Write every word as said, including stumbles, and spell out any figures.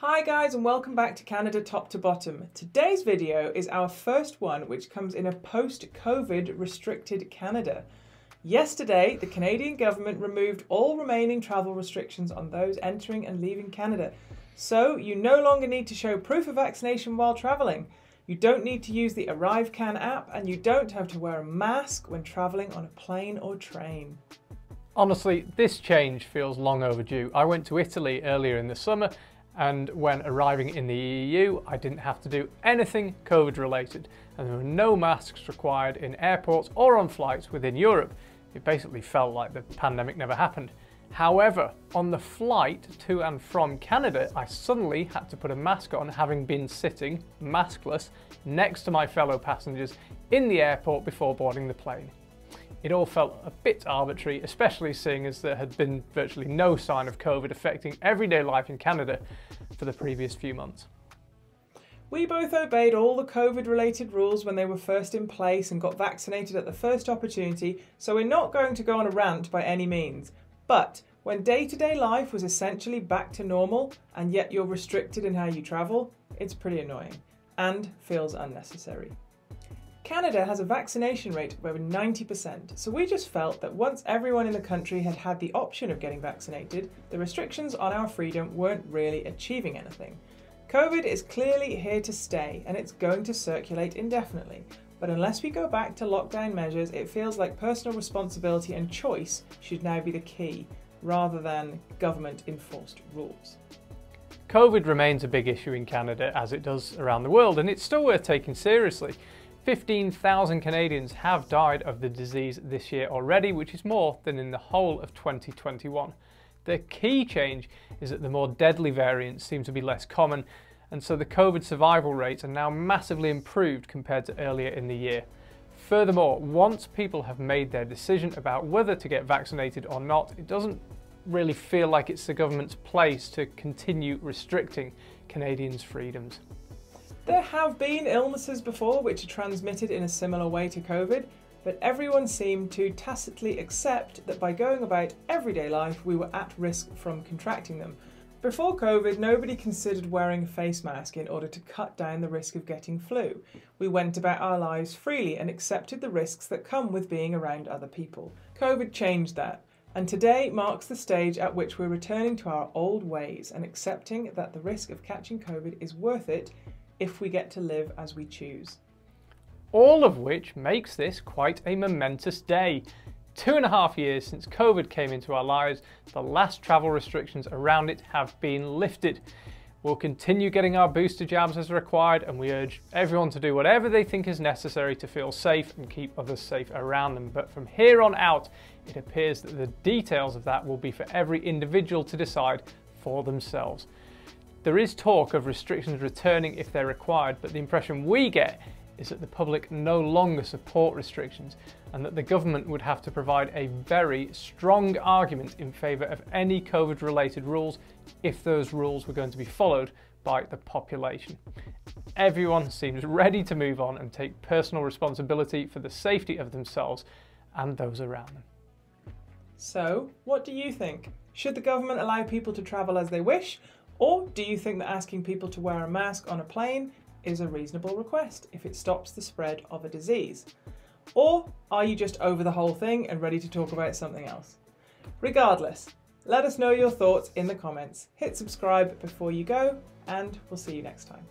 Hi guys and welcome back to Canada Top to Bottom. Today's video is our first one which comes in a post-COVID restricted Canada. Yesterday, the Canadian government removed all remaining travel restrictions on those entering and leaving Canada. So you no longer need to show proof of vaccination while travelling. You don't need to use the ArriveCAN app and you don't have to wear a mask when travelling on a plane or train. Honestly, this change feels long overdue. I went to Italy earlier in the summer and when arriving in the E U, I didn't have to do anything COVID related, and there were no masks required in airports or on flights within Europe. It basically felt like the pandemic never happened. However, on the flight to and from Canada, I suddenly had to put a mask on, having been sitting, maskless, next to my fellow passengers in the airport before boarding the plane. It all felt a bit arbitrary, especially seeing as there had been virtually no sign of COVID affecting everyday life in Canada for the previous few months. We both obeyed all the COVID-related rules when they were first in place and got vaccinated at the first opportunity, so we're not going to go on a rant by any means. But when day-to-day life was essentially back to normal, and yet you're restricted in how you travel, it's pretty annoying and feels unnecessary. Canada has a vaccination rate of over ninety percent, so we just felt that once everyone in the country had had the option of getting vaccinated, the restrictions on our freedom weren't really achieving anything. COVID is clearly here to stay, and it's going to circulate indefinitely, but unless we go back to lockdown measures, it feels like personal responsibility and choice should now be the key, rather than government-enforced rules. COVID remains a big issue in Canada, as it does around the world, and it's still worth taking seriously. fifteen thousand Canadians have died of the disease this year already, which is more than in the whole of twenty twenty-one. The key change is that the more deadly variants seem to be less common, and so the COVID survival rates are now massively improved compared to earlier in the year. Furthermore, once people have made their decision about whether to get vaccinated or not, it doesn't really feel like it's the government's place to continue restricting Canadians' freedoms. There have been illnesses before which are transmitted in a similar way to COVID, but everyone seemed to tacitly accept that by going about everyday life we were at risk from contracting them. Before COVID, nobody considered wearing a face mask in order to cut down the risk of getting flu. We went about our lives freely and accepted the risks that come with being around other people. COVID changed that, and today marks the stage at which we're returning to our old ways and accepting that the risk of catching COVID is worth it if we get to live as we choose. All of which makes this quite a momentous day. Two and a half years since COVID came into our lives, the last travel restrictions around it have been lifted. We'll continue getting our booster jabs as required, and we urge everyone to do whatever they think is necessary to feel safe and keep others safe around them. But from here on out, it appears that the details of that will be for every individual to decide for themselves. There is talk of restrictions returning if they're required, but the impression we get is that the public no longer support restrictions and that the government would have to provide a very strong argument in favour of any COVID-related rules if those rules were going to be followed by the population. Everyone seems ready to move on and take personal responsibility for the safety of themselves and those around them. So, what do you think? Should the government allow people to travel as they wish? Or do you think that asking people to wear a mask on a plane is a reasonable request if it stops the spread of a disease? Or are you just over the whole thing and ready to talk about something else? Regardless, let us know your thoughts in the comments. Hit subscribe before you go, and we'll see you next time.